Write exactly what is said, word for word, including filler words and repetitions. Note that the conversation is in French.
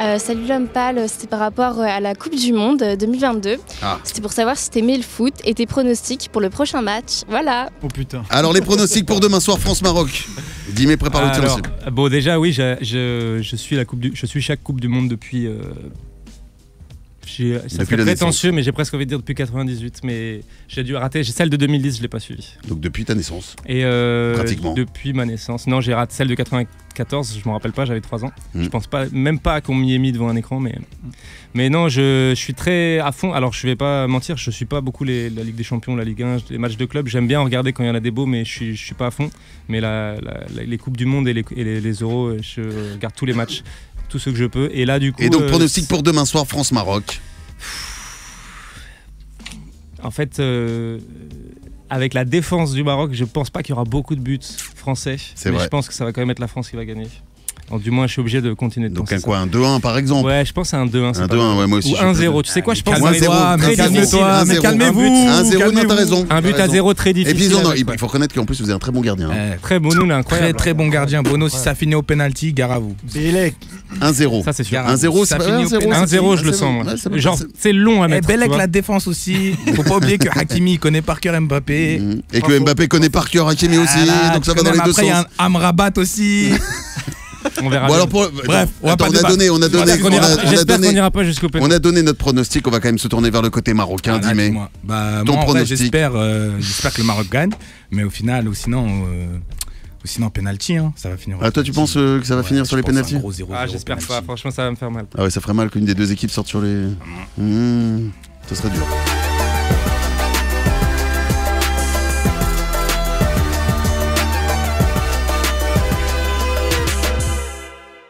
Euh, salut l'homme pâle, c'était par rapport à la Coupe du Monde deux mille vingt-deux. Ah. C'était pour savoir si t'aimais le foot et tes pronostics pour le prochain match. Voilà. Oh putain. Alors les pronostics pour demain soir France-Maroc. Dis-moi, prépare le tir. Bon, déjà oui, je, je, je suis la coupe du, je suis chaque Coupe du Monde depuis. Euh, ça fait prétentieux, mais j'ai presque envie de dire depuis quatre-vingt-dix-huit, mais j'ai dû rater. Celle de deux mille dix, je l'ai pas suivie. Donc depuis ta naissance. Et euh, pratiquement. Depuis ma naissance. Non, j'ai raté celle de quatre-vingt-quatorze. Je m'en rappelle pas. J'avais trois ans. Mmh. Je pense pas, même pas qu'on m'y ait mis devant un écran, mais mais non, je, je suis très à fond. Alors je vais pas mentir, je suis pas beaucoup les, la Ligue des Champions, la Ligue un, les matchs de club. J'aime bien regarder quand il y en a des beaux, mais je suis, je suis pas à fond. Mais la, la, la, les coupes du monde et les, et les, les euros, je regarde tous les matchs. Tout ce que je peux. Et là, du coup. Et donc, euh, pronostic pour demain soir, France-Maroc. En fait, euh, avec la défense du Maroc, je pense pas qu'il y aura beaucoup de buts français. C'est vrai. Je pense que ça va quand même être la France qui va gagner. Alors, du moins, je suis obligé de continuer de donc, penser un quoi, ça. Un deux un par exemple. Ouais, je pense à un deux un. Un deux un, ouais, moi aussi. Ou un zéro. Tu sais quoi, je pense à un zéro. Mais calmez-toi, mais calmez-vous. un zéro, non, t'as raison. Un but à zéro, très difficile. Et puis, non, il faut reconnaître qu'en plus, vous avez un très bon gardien. Hein. Eh, très bon, nous, incroyable. Très, très bon gardien. Bono, si ça finit au pénalty, gare à vous. Belek. un zéro. Ça, c'est sûr. un zéro, ça finit au pénalty. un zéro, je le sens. Genre, c'est long à mettre. Et Belek, la défense aussi. Faut pas oublier que Hakimi connaît par cœur Mbappé. Et que Mbappé connaît par cœur Hakimi aussi. Donc, ça va dans les deux sens. Après, il y a un Amrabat aussi. On verra. Bon alors pour... Bref, on, Attends, on a donné, on a donné, on a donné, on a donné notre pronostic. On va quand même se tourner vers le côté marocain. Ah, Dimé, bah, ton moi, pronostic. J'espère, euh, j'espère que le Maroc gagne, mais au final, ou sinon, euh, ou sinon penalty, hein, ça va finir. Ah, toi, tu penses euh, que ça va ouais, finir ouais, sur les penalties? Ah, j'espère pas. Franchement, ça va me faire mal. Ah ouais, ça ferait mal qu'une des deux équipes sorte sur les. Mmh. Mmh. Ça serait dur.